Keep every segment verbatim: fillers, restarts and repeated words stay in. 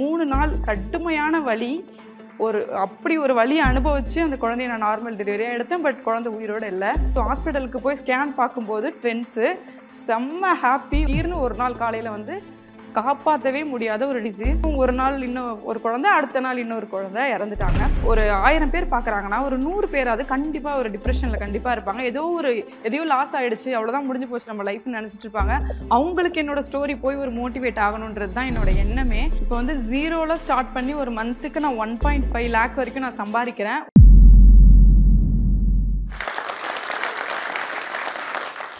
மூணு நாள் கடுமையான வலி ஒரு அப்படி ஒரு வலி அனுபவிச்சு அந்த குழந்தைய நான் நார்மல் டெலிவரியாக எடுத்தேன். பட் குழந்தை உயிரோடு இல்லை. ஸோ ஹாஸ்பிட்டலுக்கு போய் ஸ்கேன் பார்க்கும்போது ட்ரெண்ட்ஸு செம்ம ஹாப்பி. ஈர்னு ஒரு நாள் காலையில் வந்து காப்பாற்றவே முடியாத ஒரு டிசீஸ். ஒரு நாள் இன்னும் ஒரு குழந்தை, அடுத்த நாள் இன்னொரு குழந்தை இறந்துட்டாங்க. ஒரு ஆயிரம் பேர் பார்க்குறாங்கன்னா ஒரு நூறு பேராது கண்டிப்பாக ஒரு டிப்ரெஷனில் கண்டிப்பாக இருப்பாங்க. ஏதோ ஒரு எதையோ லாஸ் ஆகிடுச்சு, அவ்வளோதான் முடிஞ்சு போச்சு நம்ம லைஃப்னு நினச்சிட்டு இருப்பாங்க. அவங்களுக்கு என்னோடய ஸ்டோரி போய் ஒரு மோட்டிவேட் ஆகணுன்றது தான் என்னோட எண்ணமே. இப்போ வந்து ஜீரோவில் ஸ்டார்ட் பண்ணி ஒரு மந்த்துக்கு நான் ஒன் பாயிண்ட் ஃபைவ் லேக் வரைக்கும் நான் சம்பாதிக்கிறேன்.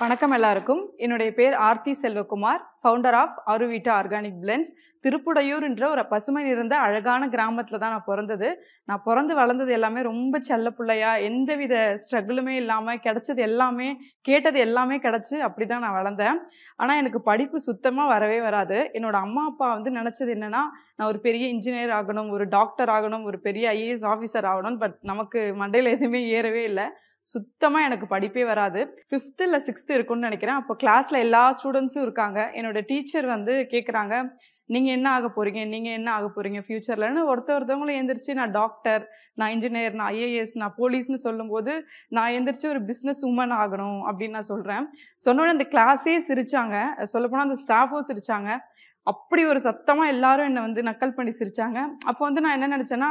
வணக்கம் எல்லாருக்கும். என்னுடைய பேர் Aarthi Selvakumar, founder of Aaruvitta organic blends. திருப்புடையூர்ன்ற ஒரு பசுமை நிறைந்த அழகான கிராமத்தில் தான் நான் பிறந்தது. நான் பிறந்து வளர்ந்தது எல்லாமே ரொம்ப செல்ல பிள்ளையாக, எந்தவித ஸ்ட்ரகிளுமே இல்லாமல் கிடச்சது எல்லாமே கேட்டது எல்லாமே கிடச்சி அப்படி தான் நான் வளர்ந்தேன். ஆனால் எனக்கு படிப்பு சுத்தமாக வரவே வராது. என்னோடய அம்மா அப்பா வந்து நினச்சது என்னென்னா நான் ஒரு பெரிய இன்ஜினியர் ஆகணும், ஒரு டாக்டர் ஆகணும், ஒரு பெரிய ஐஏஎஸ் ஆஃபீஸர் ஆகணும். பட் நமக்கு மண்டையில் எதுவுமே ஏறவே இல்லை. சுத்தமாக எனக்கு படிப்பே வராது. ஃபிஃப்த்து இல்லை சிக்ஸ்த்து இருக்குன்னு நினைக்கிறேன். அப்போ கிளாஸில் எல்லா ஸ்டூடெண்ட்ஸும் இருக்காங்க. என்னோடய டீச்சர் வந்து கேட்குறாங்க, நீங்கள் என்ன ஆக போகிறீங்க, நீங்கள் என்ன ஆக போகிறீங்க ஃப்யூச்சர்லன்னு. ஒருத்த ஒருத்தவங்களும் எழுந்திரிச்சு நான் டாக்டர், நான் இன்ஜினியர், நான் ஐஏஎஸ், நான் போலீஸ்னு சொல்லும்போது நான் எழுந்திரிச்சு ஒரு பிஸ்னஸ் உமன் ஆகணும் அப்படின்னு நான் சொல்கிறேன். சொன்னோன்னே அந்த கிளாஸே சிரித்தாங்க, சொல்லப்போனால் அந்த ஸ்டாஃபும் சிரித்தாங்க. அப்படி ஒரு சத்தமாக எல்லோரும் என்னை வந்து நக்கல் பண்ணி சிரித்தாங்க. அப்போ வந்து நான் என்ன நினச்சேன்னா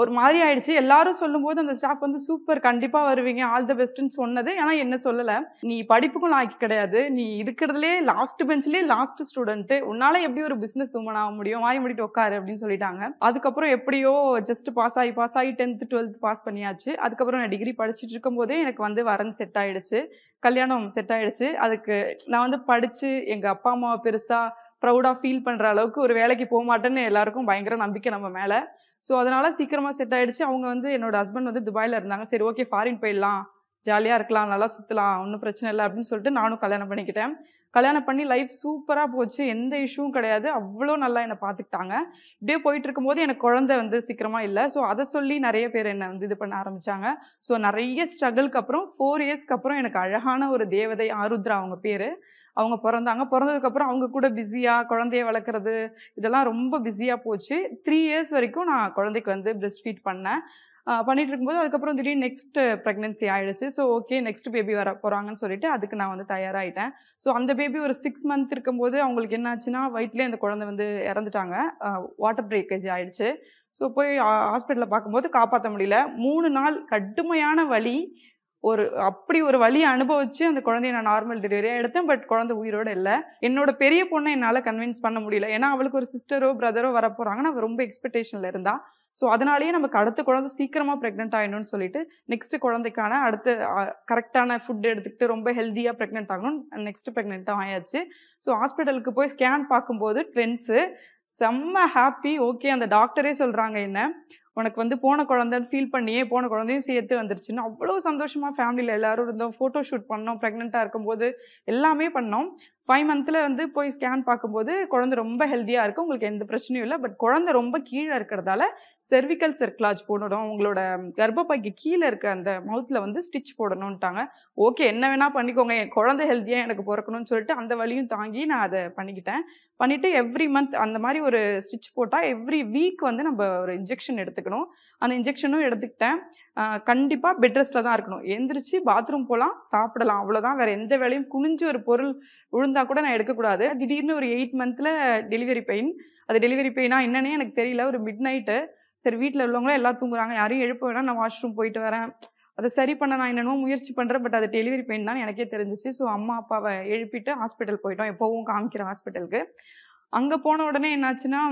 ஒரு மாதிரி ஆயிடுச்சு. எல்லாரும் சொல்லும்போது அந்த ஸ்டாஃப் வந்து சூப்பர், கண்டிப்பாக வருவீங்க, ஆல் த பெஸ்ட்ன்னு சொன்னது. ஆனால் என்ன சொல்லலை, நீ படிப்புக்கும் லாய்க்கு கிடையாது, நீ இருக்கிறதுலே லாஸ்ட் பெஞ்சிலே லாஸ்ட் ஸ்டூடெண்ட்டு, உன்னால் எப்படி ஒரு பிஸ்னஸ் உமன் ஆக முடியும், வாய் முடிட்டு உட்காரு அப்படின்னு சொல்லிட்டாங்க. அதுக்கப்புறம் எப்படியோ ஜஸ்ட் பாஸ் ஆகி பாஸ் ஆகி டென்த்து டுவெல்த் பாஸ் பண்ணியாச்சு. அதுக்கப்புறம் நான் டிகிரி படிச்சுட்டு இருக்கும்போதே எனக்கு வந்து வரன் செட் ஆகிடுச்சு, கல்யாணம் செட் ஆகிடுச்சு. அதுக்கு நான் வந்து படித்து எங்கள் அப்பா அம்மாவை பெருசாக ப்ரௌடாக ஃபீல் பண்ணுற அளவுக்கு ஒரு வேலைக்கு போக மாட்டேன்னு எல்லாருக்கும் பயங்கர நம்பிக்கை நம்ம மேலே. ஸோ அதனால் சீக்கிரமாக செட் ஆகிடுச்சு. அவங்க வந்து என்னோடய ஹஸ்பண்ட் வந்து துபாயில் இருந்தாங்க. சரி ஓகே, ஃபாரின் போயிடலாம், ஜாலியாக இருக்கலாம், நல்லா சுற்றலாம், ஒன்றும் பிரச்சனை இல்லை அப்படின்னு சொல்லிட்டு நானும் கல்யாணம் பண்ணிக்கிட்டேன். கல்யாணம் பண்ணி லைஃப் சூப்பராக போச்சு, எந்த இஷ்யூவும் கிடையாது, அவ்வளோ நல்லா என்னை பார்த்துக்கிட்டாங்க. இப்படியே போயிட்டு இருக்கும்போது எனக்கு குழந்தை வந்து சீக்கிரமாக இல்லை. ஸோ அதை சொல்லி நிறைய பேர் என்னை வந்து இது பண்ண ஆரம்பித்தாங்க. ஸோ நிறைய ஸ்ட்ரகிளுக்கு அப்புறம் ஃபோர் இயர்ஸ்க்கு அப்புறம் எனக்கு அழகான ஒரு தேவதை ஆருத்ரா அவங்க பேர், அவங்க பிறந்தாங்க. பிறந்ததுக்கப்புறம் அவங்க கூட பிஸியாக குழந்தைய வளர்க்குறது இதெல்லாம் ரொம்ப பிஸியாக போச்சு. த்ரீ இயர்ஸ் வரைக்கும் நான் குழந்தைக்கு வந்து பிரெஸ்ட் ஃபீட் பண்ணேன். பண்ணிகிட்டு இருக்கும்போது அதுக்கப்புறம் திடீர்னு நெக்ஸ்ட் ப்ரெக்னென்சி ஆகிடுச்சு. ஸோ ஓகே நெக்ஸ்ட் பேபி வர போகிறாங்கன்னு சொல்லிட்டு அதுக்கு நான் வந்து தயாராகிட்டேன். ஸோ அந்த பேபி ஒரு சிக்ஸ் மந்த் இருக்கும்போது அவங்களுக்கு என்ன ஆச்சுன்னா வயிற்றுலேயே அந்த குழந்தை வந்து இறந்துட்டாங்க. வாட்டர் பிரேக்கேஜ் ஆகிடுச்சு. ஸோ போய் ஹாஸ்பிட்டலில் பார்க்கும்போது காப்பாற்ற முடியல. மூணு நாள் கடுமையான வலி, ஒரு அப்படி ஒரு வலியை அனுபவிச்சு அந்த குழந்தைய நான் நார்மல் டெலிவரியாக எடுத்தேன். பட் குழந்தை உயிரோடு இல்லை. என்னோட பெரிய பொண்ணை என்னால் கன்வின்ஸ் பண்ண முடியல. ஏன்னா அவளுக்கு ஒரு சிஸ்டரோ பிரதரோ வர போகிறாங்கன்னு அவள் ரொம்ப எக்ஸ்பெக்டேஷனில் இருந்தா. ஸோ அதனாலேயே நமக்கு அடுத்த குழந்தை சீக்கிரமாக ப்ரெக்னென்ட் ஆகிடணும்னு சொல்லிட்டு நெக்ஸ்ட்டு குழந்தைக்கான அடுத்த கரெக்டான ஃபுட் எடுத்துக்கிட்டு ரொம்ப ஹெல்த்தியாக ப்ரெக்னென்ட் ஆகணும். நெக்ஸ்ட் ப்ரெக்னென்ட்டாக ஆயாச்சு. ஸோ ஹாஸ்பிட்டலுக்கு போய் ஸ்கேன் பார்க்கும்போது ட்வென்ஸு செம்ம ஹாப்பி. ஓகே, அந்த டாக்டரே சொல்கிறாங்க என்ன உனக்கு வந்து போன குழந்தைன்னு ஃபீல் பண்ணியே போன குழந்தையும் சேர்த்து வந்துருச்சுன்னு. அவ்வளோ சந்தோஷமாக ஃபேமிலியில் எல்லோரும் இருந்தோம். ஃபோட்டோ ஷூட் பண்ணோம், ப்ரெக்னெண்ட்டாக இருக்கும்போது எல்லாமே பண்ணோம். ஃபைவ் மந்த்தில் வந்து போய் ஸ்கேன் பார்க்கும்போது குழந்தை ரொம்ப ஹெல்த்தியாக இருக்குது, உங்களுக்கு எந்த பிரச்சனையும் இல்லை. பட் குழந்தை ரொம்ப கீழே இருக்கிறதால செர்விக்கல் சர்க்லாஜ் போடணும், உங்களோட கர்ப்பப்பைக்கு கீழே இருக்க அந்த மவுத்தில் வந்து ஸ்டிச் போடணுன்ட்டாங்க. ஓகே, என்ன வேணால் பண்ணிக்கோங்க, என் குழந்தை ஹெல்த்தியாக எனக்கு பிறக்கணும்னு சொல்லிட்டு அந்த வழியும் தாங்கி நான் அதை பண்ணிக்கிட்டேன். பண்ணிவிட்டு எவ்ரி மந்த் அந்த மாதிரி ஒரு ஸ்டிச் போட்டால் எவ்ரி வீக் வந்து நம்ம ஒரு இன்ஜெக்ஷன் எடுத்துக்கணும். அந்த இன்ஜெக்ஷனும் எடுத்துக்கிட்டேன். கண்டிப்பாக பெட் ரெஸ்ட்டில் தான் இருக்கணும். எந்திரிச்சு பாத்ரூம் போகலாம், சாப்பிடலாம், அவ்வளோதான். வேறு எந்த வேலையும் குனிஞ்சு ஒரு பொருள் விழுந்த கூட நான் எடுக்கக்கூடாது. திடீர்னு ஒரு எயிட் மந்த்ல டெலிவரி பெயின். அது டெலிவரி பெயினா என்னன்னே எனக்கு தெரியல. ஒரு மிட் நைட்டு சரி வீட்டில் உள்ளவங்களும் எல்லாம் தூங்குறாங்க, யாரையும் எழுப்ப வேணா, நான் வாஷ்ரூம் போயிட்டு வரேன், அதை சரி பண்ண நான் என்னென்னோ முயற்சி பண்ணுறேன். பட் அது டெலிவரி பெயின் தான் எனக்கே தெரிஞ்சிச்சு. ஸோ அம்மா அப்பாவை எழுப்பிட்டு ஹாஸ்பிட்டல் போயிட்டோம், எப்போவும் காமிக்கிற ஹாஸ்பிட்டலுக்கு. அங்கே போன உடனே என்னாச்சுன்னா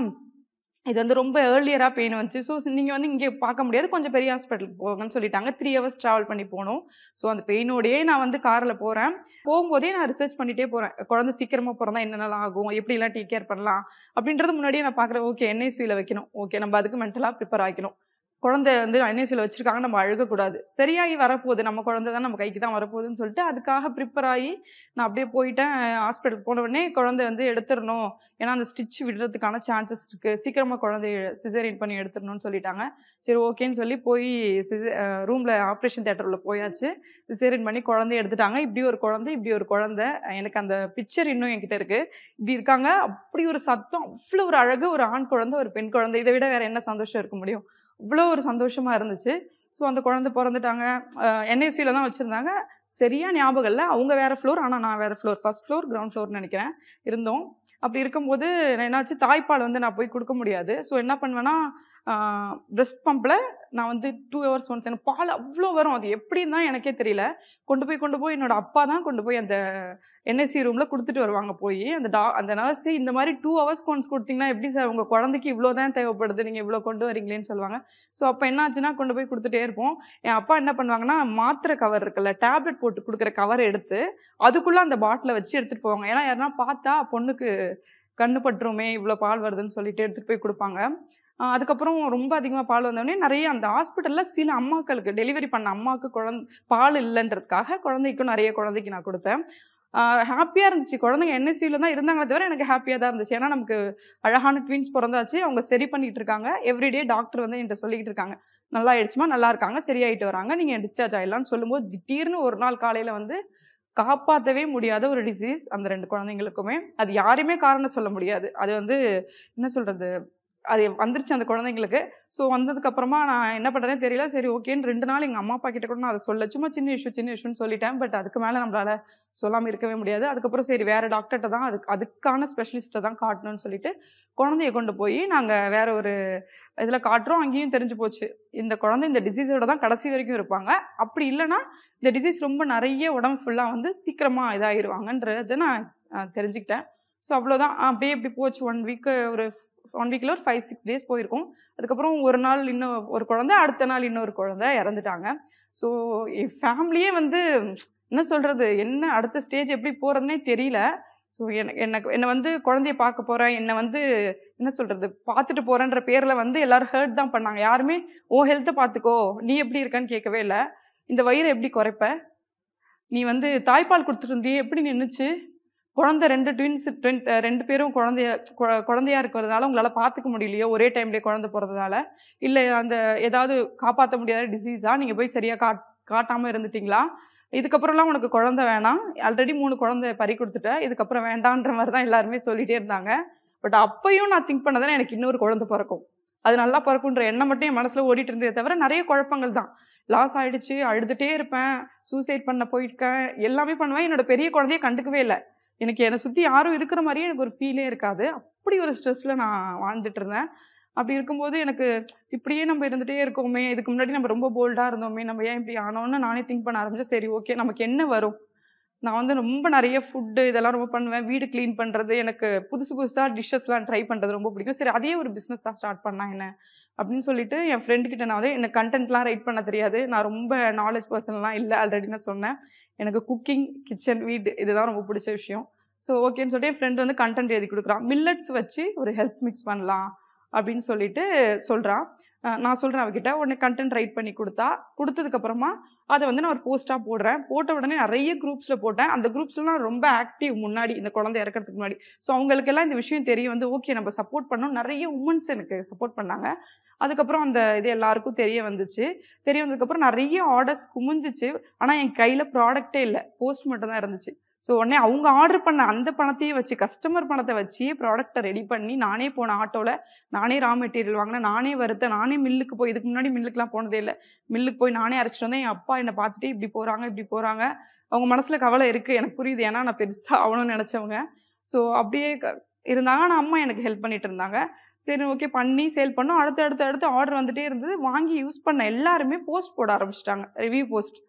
இது வந்து ரொம்ப ஏர்லியராக பெயின் வந்துச்சு. ஸோ நீங்கள் வந்து இங்கே பார்க்க முடியாது, கொஞ்சம் பெரிய ஹாஸ்பிட்டலுக்கு போங்கன்னு சொல்லிட்டாங்க. த்ரீ ஹவர்ஸ் ட்ராவல் பண்ணி போகணும். ஸோ அந்த பெயினோடையே நான் வந்து காரில் போகிறேன். போகும்போதே நான் ரிசர்ச் பண்ணிகிட்டே போகிறேன், குழந்தை சீக்கிரமாக பிறந்தா என்னென்னலாம் ஆகும், எப்படிலாம் டேக் கேர் பண்ணலாம் அப்படின்றது முன்னாடியே நான் பார்க்குறேன். ஓகே, என்ஐசியூவில் வைக்கணும், ஓகே நம்ம அதுக்கு மென்டலாக ப்ரிப்பேர் ஆகிக்கணும், குழந்தை வந்து ஐனேசில வச்சிருக்காங்க நம்ம அழுக கூடாது சரியாகி வரப்போகுது நம்ம குழந்தை தான் நம்ம கைக்கு தான் வரப்போகுதுன்னு சொல்லிட்டு அதுக்காக ப்ரிப்பேர் ஆகி நான் அப்படியே போயிட்டேன் ஹாஸ்பிட்டலுக்கு போன உடனே குழந்தை வந்து எடுத்துடணும் ஏன்னா அந்த ஸ்டிச் விடுறதுக்கான சான்சஸ் இருக்குது சீக்கிரமாக குழந்தைய சிசேரியன் பண்ணி எடுத்துடணும்னு சொல்லிட்டாங்க சரி ஓகேன்னு சொல்லி போய் ரூமில் ஆப்ரேஷன் தியேட்டரில் போயாச்சு சிசேரியன் பண்ணி குழந்தைய எடுத்துட்டாங்க இப்படி ஒரு குழந்தை இப்படி ஒரு குழந்தை எனக்கு அந்த பிக்சர் இன்னும் என்கிட்ட இருக்குது இப்படி இருக்காங்க அப்படி ஒரு சத்தம் அவ்வளோ ஒரு அழகு ஒரு ஆண் குழந்தை ஒரு பெண் குழந்தை இதை விட வேறு என்ன சந்தோஷம் இருக்க முடியும் இவ்வளோ ஒரு சந்தோஷமாக இருந்துச்சு ஸோ அந்த குழந்தை பிறந்துட்டாங்க என்ஐசியில் தான் வச்சுருந்தாங்க சரியாக ஞாபகம் இல்லை அவங்க வேறு ஃப்ளோர் ஆனால் நான் வேறு ஃப்ளோர் ஃபஸ்ட் ஃப்ளோர் கிரவுண்ட் ஃப்ளோர்னு நினைக்கிறேன் இருந்தோம் அப்படி இருக்கும்போது நான் என்னாச்சு தாய்ப்பால் வந்து நான் போய் கொடுக்க முடியாது ஸோ என்ன பண்ணுவேன்னா ப்ரெஸ்ட் பம்பில் நான் வந்து டூ ஹவர்ஸ் ஒன்ஸ் எனக்கு பால் அவ்வளோ வரும் அது எப்படின்னு தான் எனக்கே தெரியல கொண்டு போய் கொண்டு போய் என்னோடய அப்பா தான் கொண்டு போய் அந்த என்ஐசி ரூமில் கொடுத்துட்டு வருவாங்க போய் அந்த டா அந்த நர்ஸு இந்த மாதிரி டூ ஹவர்ஸ்க்கு ஒன்ஸ் கொடுத்தீங்கன்னா எப்படி சார் உங்கள் குழந்தைக்கு இவ்வளோ தான் தேவைப்படுது நீங்கள் இவ்வளோ கொண்டு வரீங்களேன்னு சொல்லுவாங்க ஸோ அப்போ என்னாச்சுன்னா கொண்டு போய் கொடுத்துட்டே இருப்போம் என் அப்பா என்ன பண்ணுவாங்கன்னா மாத்திரை கவர் இருக்குல்ல டேப்லெட் போட்டு கொடுக்குற கவர் எடுத்து அதுக்குள்ளே அந்த பாட்டிலை வச்சு எடுத்துகிட்டு போவாங்க ஏன்னா யாருன்னா பார்த்தா பொண்ணுக்கு கண்ணு பட்டுருமே இவ்வளோ பால் வருதுன்னு சொல்லிட்டு எடுத்துகிட்டு போய் கொடுப்பாங்க அதுக்கப்புறம் ரொம்ப அதிகமாக பால் வந்தோடனே நிறைய அந்த ஹாஸ்பிட்டலில் சில அம்மாக்களுக்கு டெலிவரி பண்ண அம்மாவுக்கு குழந்தை பால் இல்லைன்றதுக்காக குழந்தைக்கும் நிறைய குழந்தைக்கு நான் கொடுத்தேன் ஹாப்பியாக இருந்துச்சு குழந்தைங்க என்எஸ்சியில் தான் இருந்தாங்களே தவிர எனக்கு ஹாப்பியாக தான் இருந்துச்சு ஏன்னா நமக்கு அழகான ட்வின்ஸ் பிறந்தாச்சு அவங்க சரி பண்ணிகிட்டு இருக்காங்க எவ்ரிடே டாக்டர் வந்து என்கிட்ட சொல்லிக்கிட்டு இருக்காங்க நல்லா ஆயிடுச்சுமா நல்லா இருக்காங்க சரியாயிட்டு வராங்க நீங்கள் டிஸ்சார்ஜ் ஆகிடலான்னு சொல்லும்போது திடீர்னு ஒரு நாள் காலையில் வந்து காப்பாற்றவே முடியாத ஒரு டிசீஸ் அந்த ரெண்டு குழந்தைங்களுக்குமே அது யாரையுமே காரணம் சொல்ல முடியாது அது வந்து என்ன சொல்கிறது அது வந்துருச்சு அந்த குழந்தைங்களுக்கு ஸோ வந்ததுக்கப்புறமா நான் என்ன பண்ணுறேன்னு தெரியல சரி ஓகேன்னு ரெண்டு நாள் எங்கள் அம்மா அப்பா கிட்ட கூட நான் அதை சொல்ல சும்மா சின்ன இஷ்யூ சின்ன இஷ்யூன்னு சொல்லிட்டேன் பட் அதுக்கு மேலே நம்மளால் சொல்லாமல் இருக்கவே முடியாது அதுக்கப்புறம் சரி வேறு டாக்டர்கிட்ட தான் அதுக்கு அதுக்கான ஸ்பெஷலிஸ்ட்டை தான் காட்டணும்னு சொல்லிட்டு குழந்தைய கொண்டு போய் நாங்கள் வேறு ஒரு இதில் காட்டுறோம் அங்கேயும் தெரிஞ்சு போச்சு இந்த குழந்தை இந்த டிசீஸோட தான் கடைசி வரைக்கும் இருப்பாங்க அப்படி இல்லைனா இந்த டிசீஸ் ரொம்ப நிறைய உடம்பு ஃபுல்லாக வந்து சீக்கிரமாக இதாகிடுவாங்கன்றதை நான் தெரிஞ்சுக்கிட்டேன் ஸோ அவ்வளோதான் அப்படியே இப்படி போச்சு ஒன் வீக்கு ஒரு ஒன் வீக்கில் ஒரு ஃபைவ் சிக்ஸ் டேஸ் போயிருக்கோம் அதுக்கப்புறம் ஒரு நாள் இன்னும் ஒரு குழந்தை அடுத்த நாள் இன்னொரு குழந்தை இறந்துட்டாங்க ஸோ என் ஃபேமிலியே வந்து என்ன சொல்கிறது என்ன அடுத்த ஸ்டேஜ் எப்படி போகிறதுனே தெரியல ஸோ எனக்கு எனக்கு என்னை வந்து குழந்தைய பார்க்க போகிறேன் என்னை வந்து என்ன சொல்கிறது பார்த்துட்டு போகிறேன்ற பேரில் வந்து எல்லோரும் ஹர்ட் தான் பண்ணாங்க யாருமே ஓ ஹெல்த்தை பார்த்துக்கோ நீ எப்படி இருக்கன்னு கேட்கவே இல்லை இந்த வயிறை எப்படி குறைப்ப நீ வந்து தாய்ப்பால் கொடுத்துட்டு இருந்தியே எப்படி நின்றுச்சு குழந்தை ரெண்டு ட்வின்ஸ் ரெண்டு பேரும் குழந்தைய குழந்தையாக இருக்கிறதுனால உங்களால் பார்த்துக்க முடியலையோ ஒரே டைம்லேயே குழந்தை போகிறதுனால இல்லை அந்த ஏதாவது காப்பாற்ற முடியாத டிசீஸாக நீங்கள் போய் சரியாக காட் காட்டாமல் இருந்துட்டிங்களா இதுக்கப்புறம்லாம் உனக்கு குழந்தை வேணாம் ஆல்ரெடி மூணு குழந்தை பறி கொடுத்துட்டேன் இதுக்கப்புறம் வேண்டான்ற மாதிரி தான் எல்லாருமே சொல்லிகிட்டே இருந்தாங்க பட் அப்பையும் நான் திங்க் பண்ணதானே எனக்கு இன்னொரு குழந்தை பிறக்கும் அது நல்லா பிறக்குன்ற எண்ணம் மட்டும் என் மனசில் ஓடிட்டு இருந்ததே தவிர நிறைய குழப்பங்கள் தான் லாஸ் ஆகிடுச்சு அழுதுகிட்டே இருப்பேன் சூசைட் பண்ண போயிருக்கேன் எல்லாமே பண்ணுவேன் என்னோடய பெரிய குழந்தைய கண்டுக்கவே இல்லை எனக்கு என்னை சுற்றி யாரும் இருக்கிற மாதிரியே எனக்கு ஒரு ஃபீலே இருக்காது அப்படி ஒரு ஸ்ட்ரெஸ்ஸில் நான் வாழ்ந்துட்டு இருந்தேன் அப்படி இருக்கும்போது எனக்கு இப்படியே நம்ம இருந்துகிட்டே இருக்கோமே இதுக்கு முன்னாடி நம்ம ரொம்ப போல்டாக இருந்தோமே நம்ம ஏன் இப்படி ஆனோன்னு நானே திங்க் பண்ண ஆரம்பித்தேன் சரி ஓகே நமக்கு என்ன வரும் நான் வந்து ரொம்ப நிறைய ஃபுட்டு இதெல்லாம் ரொம்ப பண்ணுவேன் வீடு க்ளீன் பண்ணுறது எனக்கு புதுசு புதுசாக டிஷ்ஷஸ்லாம் ட்ரை பண்ணுறது ரொம்ப பிடிக்கும் சரி அதே ஒரு பிஸ்னஸாக ஸ்டார்ட் பண்ணால் என்ன அப்படின்னு சொல்லிட்டு என் ஃப்ரெண்டுக்கிட்ட நான் வந்து எனக்கு கண்டென்ட்லாம் ரைட் பண்ண தெரியாது நான் ரொம்ப நாலேஜ் பர்சன்லாம் இல்லை ஆல்ரெடி நான் சொன்னேன் எனக்கு குக்கிங் கிச்சன் வீடு இதுதான் ரொம்ப பிடிச்ச விஷயம் ஸோ ஓகேன்னு சொல்லிட்டு என் ஃப்ரெண்டு வந்து கண்டென்ட் எழுதி கொடுக்குறான் மில்லட்ஸ் வச்சு ஒரு ஹெல்த் மிக்ஸ் பண்ணலாம் அப்படின்னு சொல்லிட்டு சொல்கிறான் நான் சொல்கிறேன் அவகிட்ட உடனே கண்டென்ட் ரைட் பண்ணி கொடுத்தா கொடுத்ததுக்கப்புறமா அதை வந்து நான் ஒரு போஸ்ட்டாக போடுறேன் போட்ட உடனே நிறைய குரூப்ஸில் போட்டேன் அந்த குரூப்ஸ்லாம் ரொம்ப ஆக்டிவ் முன்னாடி இந்த குழந்தை இறக்கிறதுக்கு முன்னாடி ஸோ அவங்களுக்கெல்லாம் இந்த விஷயம் தெரியும் வந்து ஓகே நம்ம சப்போர்ட் பண்ணோம் நிறைய உமன்ஸ் எனக்கு சப்போர்ட் பண்ணாங்க அதுக்கப்புறம் அந்த இது எல்லாருக்கும் தெரிய வந்துச்சு தெரிய வந்ததுக்கப்புறம் நிறைய ஆர்டர்ஸ் குமிஞ்சிச்சு ஆனால் என் கையில் ப்ராடக்டே இல்லை போஸ்ட் மட்டும் தான் இருந்துச்சு ஸோ உடனே அவங்க ஆர்டர் பண்ண அந்த பணத்தையே வச்சு கஸ்டமர் பணத்தை வச்சு ப்ராடக்டை ரெடி பண்ணி நானே போன ஆட்டோவில் நானே ரா மெட்டீரியல் வாங்கினேன் நானே வறுத்தேன் நானே மில்லுக்கு போய் இதுக்கு முன்னாடி மில்லுக்குலாம் போனதே இல்லை மில்லுக்கு போய் நானே அரைச்சிட்டு வந்தேன் என் அப்பா என்னை பார்த்துட்டு இப்படி போகிறாங்க இப்படி போகிறாங்க அவங்க மனசில் கவலை இருக்குது எனக்கு புரியுது ஏன்னா நான் பெருசாக ஆகணும்னு நினச்சவங்க ஸோ அப்படியே இருந்தாங்க ஆனால் அம்மா எனக்கு ஹெல்ப் பண்ணிகிட்டு இருந்தாங்க சரி ஓகே பண்ணி சேல் பண்ணோம் அடுத்து அடுத்து அடுத்து ஆர்டர் வந்துகிட்டே இருந்தது வாங்கி யூஸ் பண்ண எல்லாருமே போஸ்ட் போட ஆரம்பிச்சிட்டாங்க ரிவ்யூ போஸ்ட்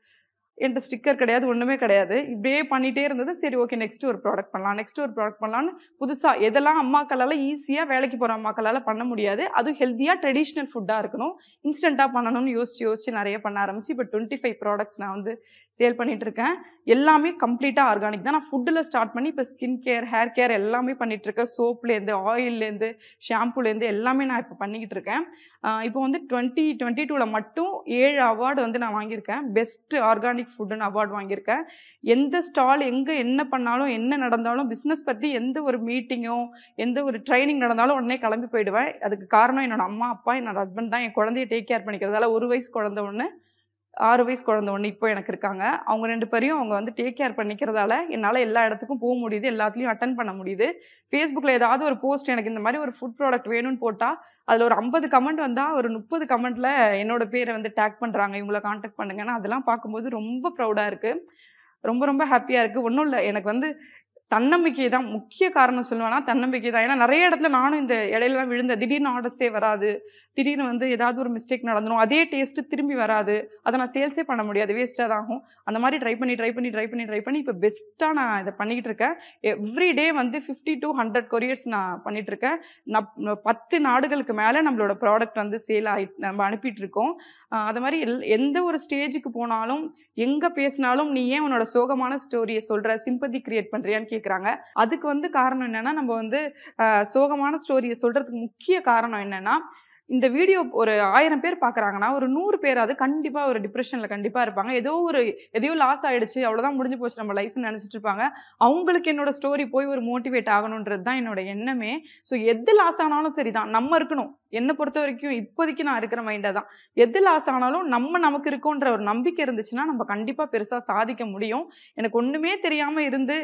என்கிட்ட ஸ்டிக்கர் கிடையாது, ஒன்றுமே கிடையாது. இப்படியே பண்ணிகிட்டே இருந்தது. சரி ஓகே நெக்ஸ்ட்டு ஒரு ப்ராடக்ட் பண்ணலாம், நெக்ஸ்ட்டு ஒரு ப்ராடக்ட் பண்ணலான்னு புதுசாக எதெல்லாம் அம்மாக்களால் ஈஸியாக வேலைக்கு போகிற அம்மாக்களால் பண்ண முடியாது, அதுவும் ஹெல்த்தியாக ட்ரெடிஷ்னல் ஃபுட்டாக இருக்கணும், இன்ஸ்டண்ட்டாக பண்ணணும்னு யோசிச்சு யோசிச்சு நிறைய பண்ண ஆரம்பிச்சு இப்போ டுவெண்ட்டி ஃபைவ் ப்ராடக்ட்ஸ் நான் வந்து சேல் பண்ணிகிட்ருக்கேன். எல்லாமே கம்ப்ளீட்டாக ஆர்கானிக் தான். நான் ஃபுட்டில் ஸ்டார்ட் பண்ணி இப்போ ஸ்கின் கேர், ஹேர் கேர் எல்லாமே பண்ணிகிட்ருக்கேன். சோப்லேருந்து, ஆயிலேருந்து, ஷாம்புலேருந்து எல்லாமே நான் இப்போ பண்ணிக்கிட்டு இருக்கேன். இப்போ வந்து டுவெண்ட்டி டுவெண்ட்டி டூவில் மட்டும் ஏழு அவார்டு வந்து நான் வாங்கியிருக்கேன். பெஸ்ட் ஆர்கானிக் ஃபுட்டுன்னு அவார்டு வாங்கியிருக்கேன். எந்த ஸ்டால் எங்கே என்ன பண்ணாலும் என்ன நடந்தாலும் பிஸ்னஸ் பற்றி எந்த ஒரு மீட்டிங்கோ எந்த ஒரு ட்ரைனிங் நடந்தாலும் உடனே கிளம்பி போயிடுவேன். அதுக்கு காரணம் என்னோடய அம்மா, அப்பா, என்னோடய ஹஸ்பண்ட் தான். என் குழந்தைய டேக் கேர் பண்ணிக்கிறதால, ஒரு வயசு குழந்தை ஒன்று, ஆறு வயசு குழந்தை ஒன்று இப்போ எனக்கு இருக்காங்க. அவங்க ரெண்டு பேரையும் அவங்க வந்து டேக் கேர் பண்ணிக்கிறதால என்னால் எல்லா இடத்துக்கும் போக முடியுது, எல்லாத்துலேயும் அட்டன் பண்ண முடியுது. ஃபேஸ்புக்கில் ஏதாவது ஒரு போஸ்ட் எனக்கு இந்த மாதிரி ஒரு ஃபுட் ப்ராடக்ட் வேணும்னு போட்டால் அதில் ஒரு ஐம்பது கமெண்ட் வந்தால் ஒரு முப்பது கமெண்ட்டில் என்னோடய பேரை வந்து டேக் பண்ணுறாங்க, இவங்களை காண்டாக்ட் பண்ணுங்கன்னா. அதெல்லாம் பார்க்கும்போது ரொம்ப ப்ரௌடாக இருக்குது, ரொம்ப ரொம்ப ஹாப்பியாக இருக்குது. ஒன்றும் இல்லை, எனக்கு வந்து தன்னம்பிக்கை தான் முக்கிய காரணம் சொல்லுவேன்னா, தன்னம்பிக்கை தான். ஏன்னா நிறைய இடத்துல நானும் இந்த இடையிலலாம் விழுந்த, திடீர்னு ஆர்டர்ஸே வராது, திடீர்னு வந்து ஏதாவது ஒரு மிஸ்டேக் நடந்துடும், அதே டேஸ்ட்டு திரும்பி வராது, அதை நான் சேல்ஸே பண்ண முடியாது, வேஸ்ட்டாக தான் ஆகும். அந்த மாதிரி ட்ரை பண்ணி ட்ரை பண்ணி ட்ரை பண்ணி ட்ரை பண்ணி இப்போ பெஸ்ட்டாக நான் இதை பண்ணிக்கிட்டு இருக்கேன். எவ்ரி டே வந்து ஃபிஃப்டி டூ ஹண்ட்ரட் கொரியர்ஸ் நான் பண்ணிகிட்ருக்கேன். நப் பத்து நாடுகளுக்கு மேலே நம்மளோட ப்ராடக்ட் வந்து சேல் ஆகி நம்ம அனுப்பிட்டுருக்கோம். அது மாதிரி எல் எந்த ஒரு ஸ்டேஜுக்கு போனாலும் எங்கே பேசினாலும் நீ ஏன் உன்னோட சோகமான ஸ்டோரியை சொல்கிற, சிம்பதி கிரியேட் பண்ணுறியான்னு கேட்குறாங்க. அதுக்கு வந்து காரணம் என்னென்னா, நம்ம வந்து சோகமான ஸ்டோரியை சொல்கிறதுக்கு முக்கிய காரணம் என்னென்னா, இந்த வீடியோ ஒரு ஆயிரம் பேர் பார்க்குறாங்கன்னா ஒரு நூறு பேராது கண்டிப்பாக ஒரு டிப்ரெஷனில் கண்டிப்பாக இருப்பாங்க. ஏதோ ஒரு எதையோ லாஸ் ஆகிடுச்சு, அவ்வளோதான் முடிஞ்சு போச்சு நம்ம லைஃப்னு நினச்சிட்டு இருப்பாங்க. அவங்களுக்கு என்னோடய ஸ்டோரி போய் ஒரு மோட்டிவேட் ஆகணுன்றது தான் என்னோடய எண்ணமே. ஸோ எது லாஸ் ஆனாலும் சரி தான் நம்ம இருக்கணும். என்னை பொறுத்த வரைக்கும் இப்போதைக்கு நான் இருக்கிற மைண்டாக தான், எது லாஸ் ஆனாலும் நம்ம நமக்கு இருக்கோன்ற ஒரு நம்பிக்கை இருந்துச்சுன்னா நம்ம கண்டிப்பாக பெருசாக சாதிக்க முடியும். எனக்கு ஒன்றுமே தெரியாமல் இருந்து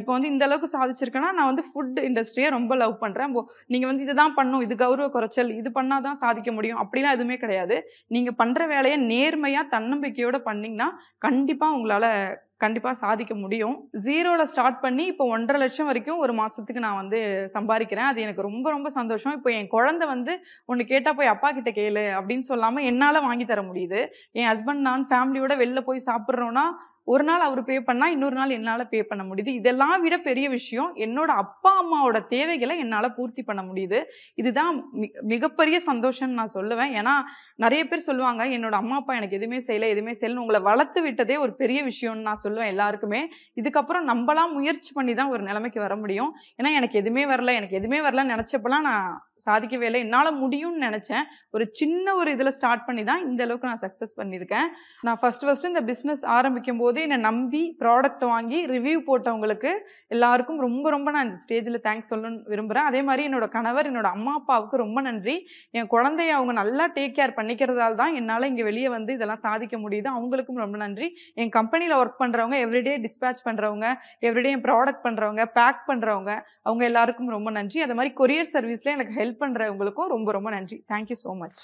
இப்போ வந்து இந்தளவுக்கு சாதிச்சிருக்கேன்னா நான் வந்து ஃபுட் இண்டஸ்ட்ரியை ரொம்ப லவ் பண்ணுறேன். நீங்கள் வந்து இதை தான் பண்ணும், இது கௌரவ குறைச்சல், இது பண்ணால் தான் சாதிக்க முடியும் அப்படிலாம் எதுவுமே கிடையாது. நீங்க பண்ற வேலையை நேர்மையா தன்னம்பிக்கையோட பண்ணீங்கன்னா கண்டிப்பா உங்களால கண்டிப்பாக சாதிக்க முடியும். ஜீரோவில் ஸ்டார்ட் பண்ணி இப்போ ஒன்றரை லட்சம் வரைக்கும் ஒரு மாதத்துக்கு நான் வந்து சம்பாதிக்கிறேன். அது எனக்கு ரொம்ப ரொம்ப சந்தோஷம். இப்போ என் குழந்தை வந்து ஒன்று கேட்டால் போய் அப்பா கிட்ட கேளு அப்படின்னு சொல்லாமல் என்னால் வாங்கி தர முடியுது. என் ஹஸ்பண்ட் நான் ஃபேமிலியோட வெளில போய் சாப்பிட்றோன்னா ஒரு நாள் அவர் பே பண்ணால் இன்னொரு நாள் என்னால் பே பண்ண முடியுது. இதெல்லாம் விட பெரிய விஷயம், என்னோட அப்பா அம்மாவோட தேவைகளை என்னால் பூர்த்தி பண்ண முடியுது. இதுதான் மி மிகப்பெரிய சந்தோஷம்னு நான் சொல்லுவேன். ஏன்னா நிறைய பேர் சொல்லுவாங்க என்னோட அம்மா அப்பா எனக்கு எதுவுமே செய்யலை எதுவுமே செய்யலைன்னு. உங்களை வளர்த்து விட்டதே ஒரு பெரிய விஷயம்னு நான் சொல்லுவேன் எல்லாருக்குமே. இதுக்கப்புறம் நம்மளாம் முயற்சி பண்ணி தான் ஒரு நிலைமைக்கு வர முடியும். ஏன்னா எனக்கு எதுவுமே வரல எனக்கு எதுவுமே வரலன்னு நினச்சப்பெல்லாம் நான் சாதிக்கவே இல்லை. என்னால் முடியும்னு நினச்சேன். ஒரு சின்ன ஒரு இதில் ஸ்டார்ட் பண்ணி தான் இந்த அளவுக்கு நான் சக்ஸஸ் பண்ணியிருக்கேன். நான் ஃபஸ்ட்டு ஃபஸ்ட்டு இந்த பிஸ்னஸ் ஆரம்பிக்கும் போது என்னை நம்பி ப்ராடக்ட் வாங்கி ரிவ்யூ போட்டவங்களுக்கு எல்லாருக்கும் ரொம்ப ரொம்ப நான் இந்த ஸ்டேஜில் தேங்க்ஸ் சொல்லணும்னு விரும்புகிறேன். அதே மாதிரி என்னோடய கணவர், என்னோட அம்மா அப்பாவுக்கு ரொம்ப நன்றி. என் குழந்தைய அவங்க நல்லா டேக் கேர் பண்ணிக்கிறதால தான் என்னால் இங்கே வெளியே வந்து இதெல்லாம் சாதிக்க முடியுது. அவங்களுக்கும் ரொம்ப நன்றி. என் கம்பெனியில் ஒர்க் பண்ணுறவங்க, எவ்ரிடே டிஸ்பேட்ச் பண்ணுறவங்க, எவ்ரிடே என் ப்ராடக்ட் பண்ணுறவங்க, பேக் பண்ணுறவங்க, அவங்க எல்லாருக்கும் ரொம்ப நன்றி. அதே மாதிரி கொரியர் சர்வீஸில் எனக்கு ஹெல்ப் பண்ணுறவங்களுக்கும் ரொம்ப ரொம்ப நன்றி. Thank you so much.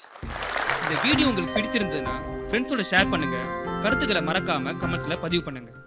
இந்த வீடியோ உங்களுக்கு பிடிச்சிருந்ததுன்னா ஃப்ரெண்ட்ஸோட ஷேர் பண்ணுங்கள். கருத்துக்களை மறக்காமல் கமெண்ட்ஸில் பதிவு பண்ணுங்கள்.